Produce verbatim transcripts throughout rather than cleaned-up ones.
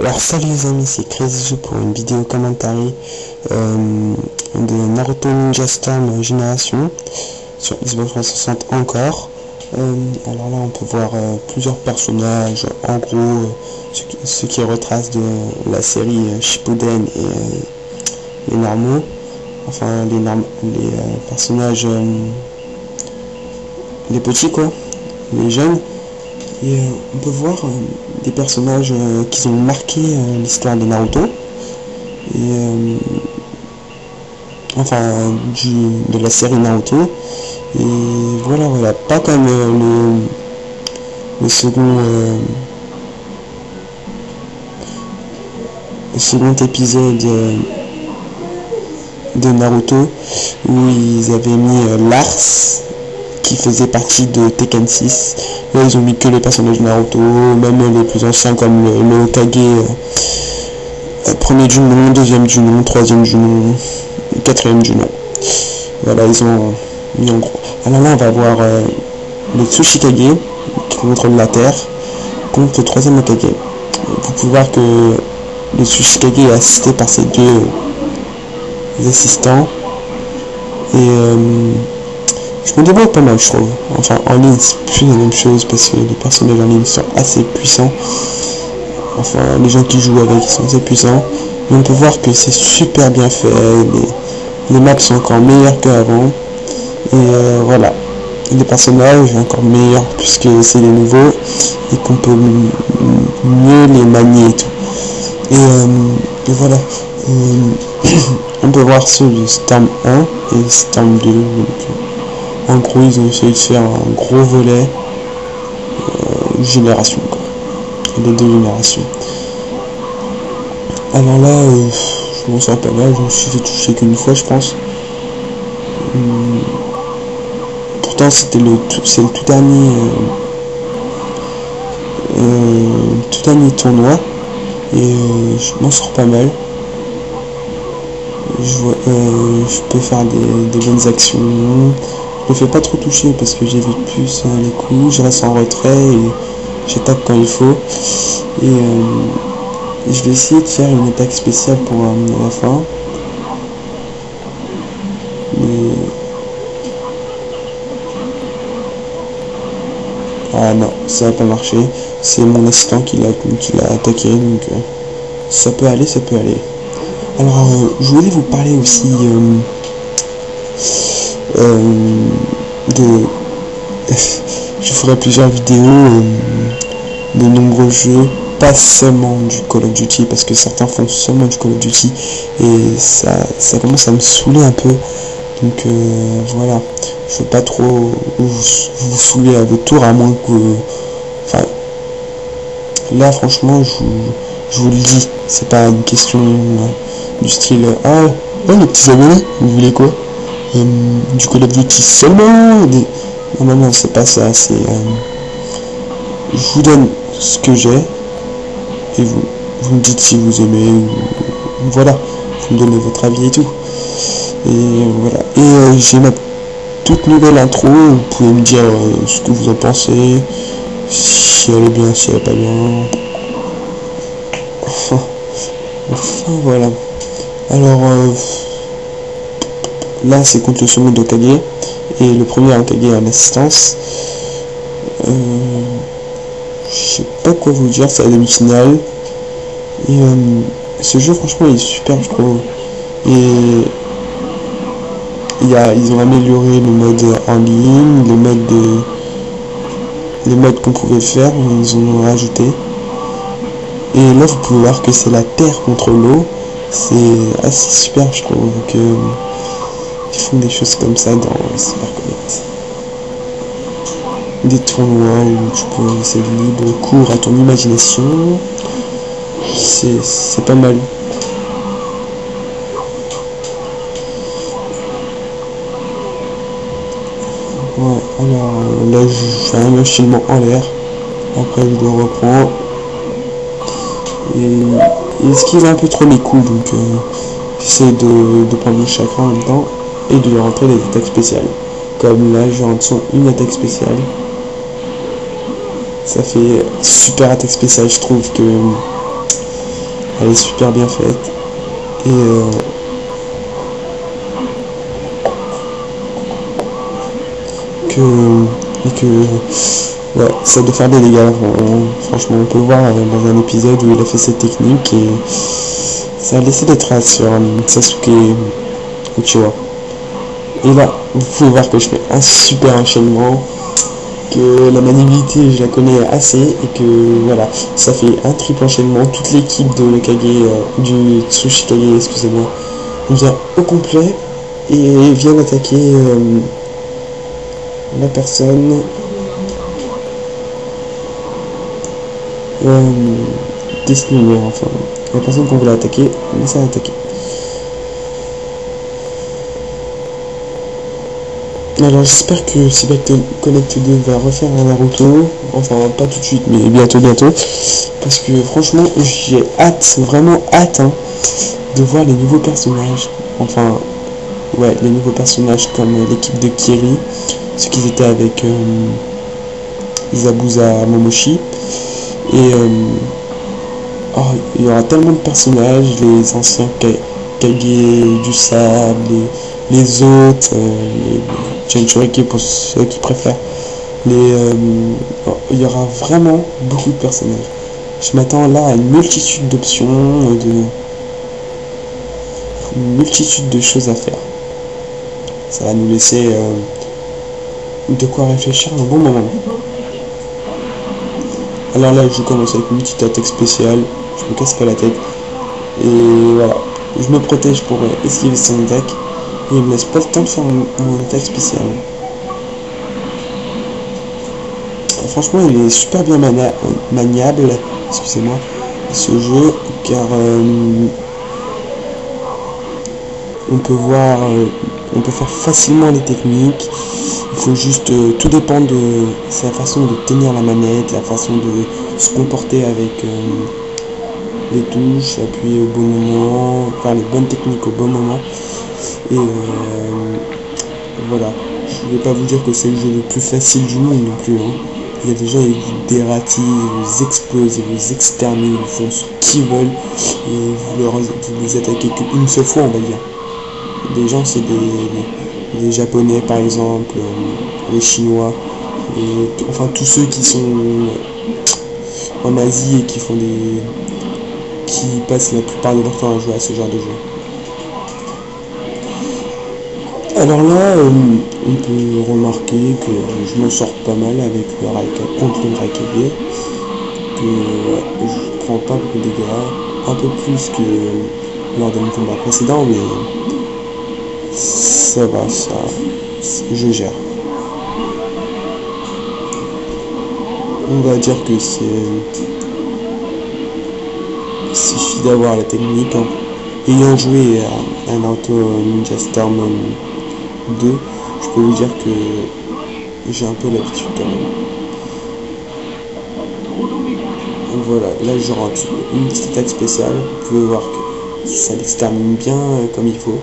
Alors salut les amis, c'est CrazyZoo pour une vidéo commentaire euh, de Naruto Ninja Storm Générations sur Xbox trois cent soixante encore. Euh, alors là on peut voir euh, plusieurs personnages, en gros euh, ce, qui, ce qui retrace de la série euh, Shippuden et euh, les normaux, enfin les, norm les euh, personnages, euh, les petits quoi, les jeunes. Et euh, on peut voir euh, des personnages euh, qui ont marqué euh, l'histoire de Naruto, et euh, enfin du, de la série Naruto. Et voilà, voilà, pas comme euh, le, le second euh, le second épisode euh, de Naruto où ils avaient mis euh, Lars qui faisait partie de Tekken six. Là ils ont mis que les personnages de Naruto, même les plus anciens comme le, le Hokage, euh, premier du nom, deuxième du nom, troisième du nom, quatrième du nom. Voilà, ils ont mis en gros. Alors là on va voir euh, le Tsuchikage qui contrôle la terre contre le troisième Akage. Vous pouvez voir que le Tsuchikage est assisté par ses deux euh, assistants. Et euh, je me débrouille pas mal je trouve. Enfin en ligne c'est plus la même chose parce que les personnages en ligne sont assez puissants. Enfin les gens qui jouent avec sont assez puissants. Mais on peut voir que c'est super bien fait. Les, les maps sont encore meilleures qu'avant. Et euh, voilà, les personnages encore meilleurs puisque c'est les nouveaux et qu'on peut mieux les manier et tout. Et, euh, et voilà, et on peut voir ceux de Storm un et Storm deux. Donc, en gros, ils ont essayé de faire un gros volet euh, génération, quoi. Les deux générations. Alors là, euh, je m'en sors pas mal, je me suis fait toucher qu'une fois, je pense. Hum. Pourtant c'était le tout c'est le tout dernier euh, euh, tout dernier tournoi et euh, je m'en sors pas mal. Je, vois, euh, je peux faire des, des bonnes actions. Je me fais pas trop toucher parce que j'évite plus hein, les coups, je reste en retrait et j'attaque quand il faut. Et euh, je vais essayer de faire une attaque spéciale pour euh, la fin. Ah non, ça n'a pas marché, c'est mon assistant qui l'a attaqué, donc euh, ça peut aller, ça peut aller. Alors, euh, je voulais vous parler aussi euh, euh, de... je ferai plusieurs vidéos euh, de nombreux jeux, pas seulement du Call of Duty, parce que certains font seulement du Call of Duty, et ça, ça commence à me saouler un peu. Donc euh, voilà, je veux pas trop vous, vous saouler à votre tour, à moins que... Enfin, là franchement, je, je vous le dis, c'est pas une question euh, du style « Ah, oh, les petits abonnés, vous voulez quoi euh, du Call of Duty seulement des... ?» Non, non, non, c'est pas ça, c'est... Euh, je vous donne ce que j'ai, et vous, vous me dites si vous aimez, ou, voilà, vous me donnez votre avis et tout. Et voilà, et euh, j'ai ma toute nouvelle intro, vous pouvez me dire euh, ce que vous en pensez, si elle est bien, si elle est pas bien, enfin, enfin voilà. Alors, euh, là c'est contre le second Hokage, et le premier Hokage à l'assistance, euh, je sais pas quoi vous dire, c'est la demi-finale, et euh, ce jeu franchement il est super je trouve, et... Il y a, ils ont amélioré le mode en ligne, le mode de, les modes qu'on pouvait faire, ils ont rajouté. Et là, vous pouvez voir que c'est la terre contre l'eau. C'est assez super, je trouve, que ils font des choses comme ça dans CyberConnect. Des tournois où tu peux laisser libre cours à ton imagination. C'est pas mal. Ouais, alors là je fais un enchaînement en l'air, après je le reprends il esquive un peu trop les coups, donc euh, j'essaie de, de prendre mon chakra en même temps et de lui rentrer des attaques spéciales. Comme là, je rentre son une attaque spéciale. Ça fait super attaque spéciale, je trouve que elle est super bien faite. Et euh, que, et que ouais, ça doit faire des dégâts. Euh, franchement, on peut le voir euh, dans un épisode où il a fait cette technique et ça a laissé des traces sur euh, Sasuke Uchiha. Et là, vous pouvez voir que je fais un super enchaînement, que la maniabilité je la connais assez et que voilà, ça fait un triple enchaînement. Toute l'équipe de Hokage, euh, du Tsuchikage, excusez-moi, vient au complet et vient attaquer euh, la personne euh, destinée, enfin la personne qu'on voulait attaquer, mais ça a attaqué. Alors j'espère que CyberConnect deux va refaire un Naruto, enfin pas tout de suite mais bientôt bientôt, parce que franchement j'ai hâte, vraiment hâte hein, de voir les nouveaux personnages, enfin ouais les nouveaux personnages comme euh, l'équipe de Kiri, ceux qui étaient avec euh, Zabuza Momoshi, et euh, oh, il y aura tellement de personnages, les anciens Kage du sable, les, les autres, euh, les Genchuriki pour ceux qui préfèrent. Les, euh, bon, il y aura vraiment beaucoup de personnages. Je m'attends là à une multitude d'options, de une multitude de choses à faire. Ça va nous laisser euh, de quoi réfléchir un bon moment. Alors là, je commence avec une petite attaque spéciale. Je me casse pas la tête. Et voilà. Je me protège pour euh, esquiver son attaque. Et il me laisse pas le temps de faire mon, mon attaque spéciale. Alors, franchement, il est super bien mania maniable, excusez-moi, ce jeu, car euh, on peut voir, euh, on peut faire facilement les techniques. Il faut juste, euh, tout dépend de sa façon de tenir la manette, la façon de se comporter avec euh, les touches, appuyer au bon moment, faire les bonnes techniques au bon moment. Et euh, voilà, je vais pas vous dire que c'est le jeu le plus facile du monde non plus. Hein. Il y a des gens, ils vous dératillent, ils vous explosent, ils vous exterminent, ils font ce qu'ils veulent et vous, leur, vous les attaquez qu'une seule fois, on va dire. Des gens, c'est des, des, des Japonais par exemple, euh, les Chinois, et, enfin tous ceux qui sont en Asie et qui font des, qui passent la plupart de leur temps à jouer à ce genre de jeu. Alors là, euh, on peut remarquer que je m'en sors pas mal avec le Rake, contre le raikadier, que euh, je prends pas beaucoup de dégâts, un peu plus que euh, lors de mon combat précédent, mais euh, ça va, ça, je gère. On va dire que c'est... Il suffit d'avoir la technique, hein. Ayant joué à, à Naruto Ninja Storm deux, je peux vous dire que j'ai un peu l'habitude quand même. Voilà, là je rentre une petite attaque spéciale, vous pouvez voir que ça l'extermine bien euh, comme il faut,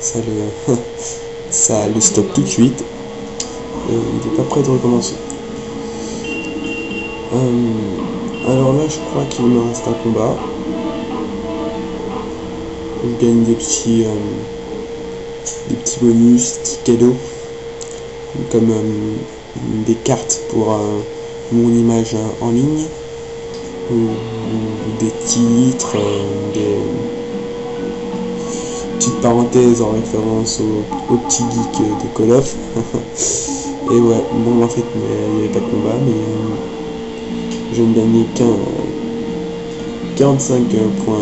ça le, ça le stoppe tout de suite, euh, il n'est pas prêt de recommencer. Euh, alors là je crois qu'il me reste un combat, je gagne des petits... Euh, des petits bonus, petits cadeaux, comme euh, des cartes pour euh, mon image euh, en ligne, ou, ou des titres, euh, des euh, petites parenthèses en référence au, au petit geek euh, de Call of. Et ouais, bon en fait, il n'y avait pas de combat, mais euh, je ne gagnais qu'un euh, quarante-cinq euh, points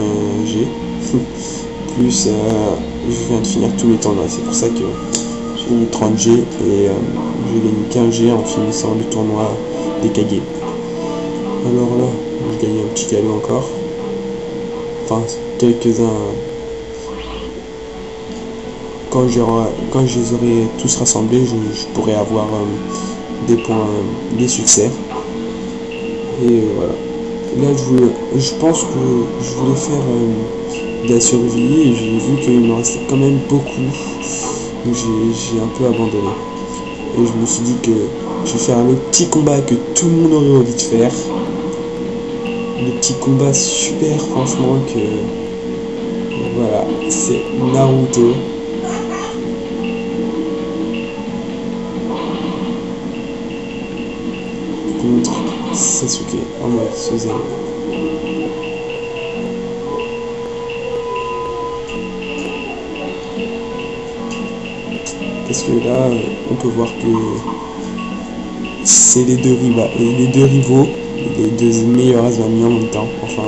G, plus... Euh, je viens de finir tous mes tournois, c'est pour ça que j'ai eu trente G et euh, j'ai gagné quinze G en finissant le tournoi des Kage. Alors là, j'ai gagné un petit cadeau encore, enfin quelques-uns, quand je, quand je les aurai tous rassemblés, je, je pourrai avoir euh, des points, euh, des succès, et euh, voilà. Là, je, je pense que je voulais faire euh, de la survie et j'ai vu qu'il me restait quand même beaucoup. Donc j'ai un peu abandonné. Et je me suis dit que je vais faire le petit combat que tout le monde aurait envie de faire. Le petit combat super, franchement, que... Voilà, c'est Naruto. Contre Sasuke en mode Susanoô. Parce que là, on peut voir que c'est les deux rivaux, les deux rivaux, les deux meilleurs amis en même temps. Enfin,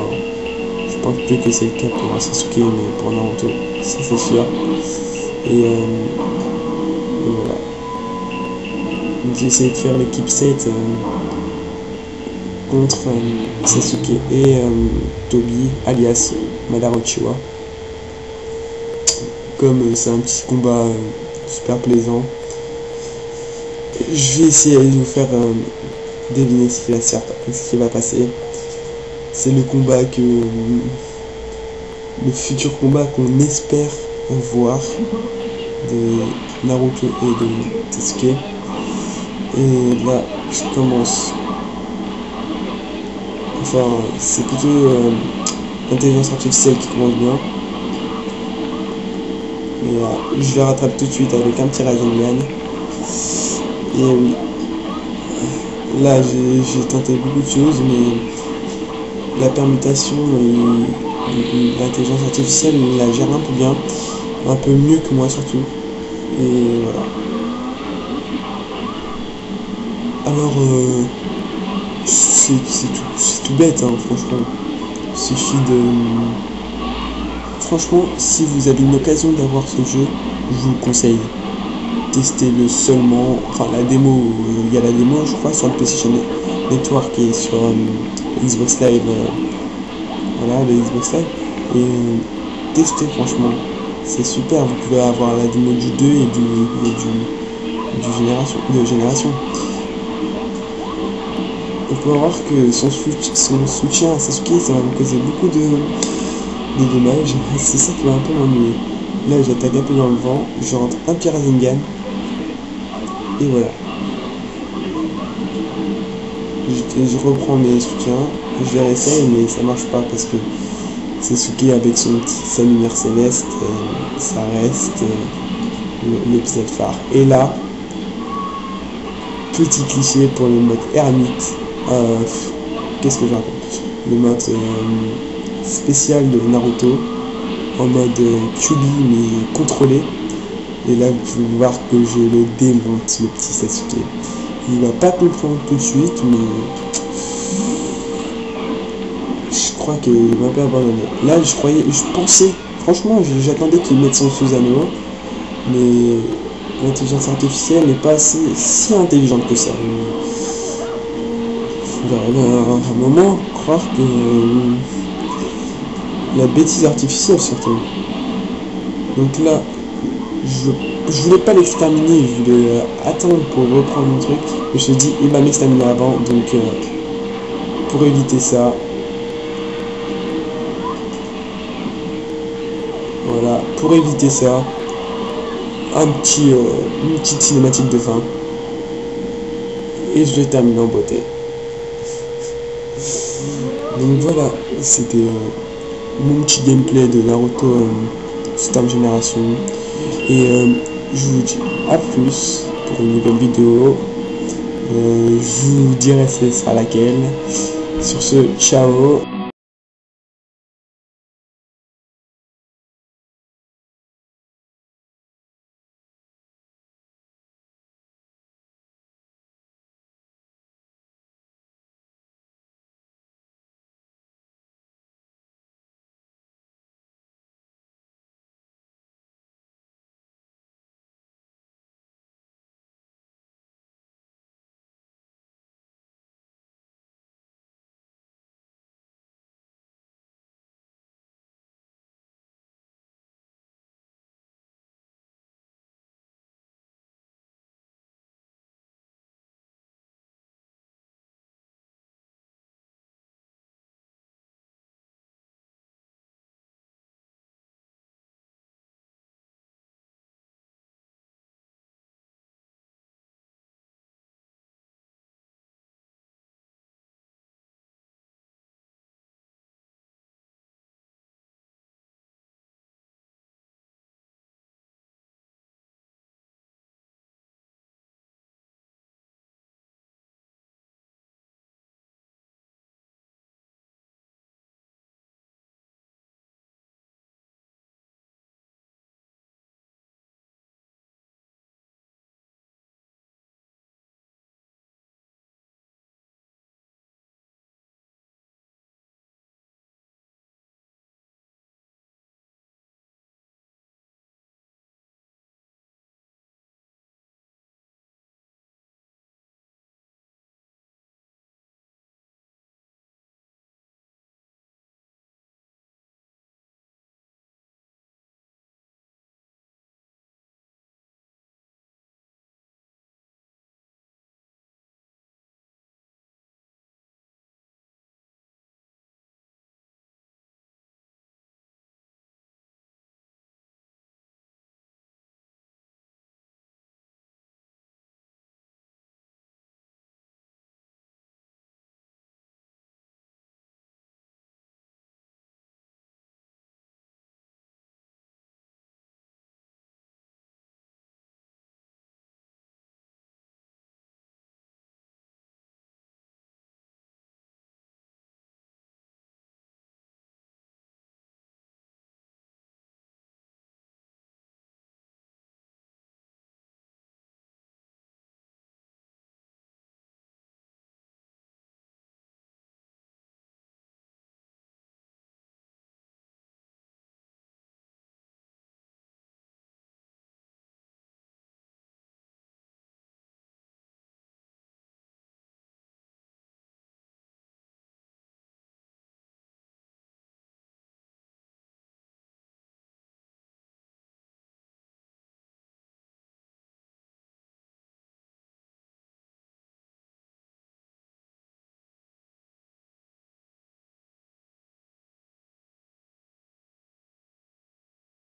je pense plus que c'est le cas pour Sasuke, mais pour Naruto, ça c'est sûr. Et euh, voilà. J'ai essayé de faire l'équipe sept euh, contre euh, Sasuke et euh, Tobi alias Madara Uchiha. Comme euh, c'est un petit combat euh, super plaisant, je vais essayer de vous faire euh, deviner ce qui va, se faire, ce qui va passer. C'est le combat que euh, le futur combat qu'on espère voir de Naruto et de Sasuke. Et là, je commence. Enfin, c'est plutôt euh, l'intelligence artificielle qui commence bien. Et là, je les rattrape tout de suite avec un petit Rasengan. Et oui. Là, j'ai tenté beaucoup de choses, mais la permutation, l'intelligence artificielle, la gère un peu bien. Un peu mieux que moi, surtout. Et voilà. Alors, euh, c'est tout, tout bête, hein, franchement. Il suffit de... Franchement, si vous avez l'occasion d'avoir ce jeu, je vous le conseille. Testez-le seulement... Enfin, la démo, il y a la démo, je crois, sur le PlayStation Network et sur euh, Xbox Live. Euh, voilà, le Xbox Live. Et euh, testez, franchement. C'est super, vous pouvez avoir la démo du deux et du, et du, du génération, de génération. On peut voir que son, sou son soutien à Sasuke, ça va me causer beaucoup de, de dommages. C'est ça qui va un peu m'ennuyer. Là, j'attaque un peu dans le vent, je rentre un petit Rasengan. Et voilà. Je, je reprends mes soutiens, je les réessaye, mais ça marche pas parce que Sasuke, avec son petit, sa lumière céleste, euh, ça reste euh, l'épisode phare. Et là, petit cliché pour le mode ermite. Euh, qu'est-ce que je raconte, le mode euh, spécial de Naruto en mode euh, Kyubi mais contrôlé. Et là vous pouvez voir que je le démonte, le petit Sasuke. Il va pas comprendre tout de suite, mais je crois qu'il va pas abandonner. Là je croyais, je pensais, franchement j'attendais qu'il mette son Susanoô, mais l'intelligence artificielle n'est pas assez, si intelligente que ça. À un moment, croire que euh, la bêtise artificielle surtout. Donc là, je, je voulais pas l'exterminer, je voulais euh, attendre pour reprendre mon truc. Je me suis dit, il m'a m'exterminé avant, donc euh, pour éviter ça, voilà, pour éviter ça, un petit, euh, une petite cinématique de fin, et je l'ai terminé en beauté. Donc voilà, c'était euh, mon petit gameplay de Naruto euh, Storm Génération. Et euh, je vous dis à plus pour une nouvelle vidéo. Euh, je vous dirai ce sera laquelle. Sur ce, ciao.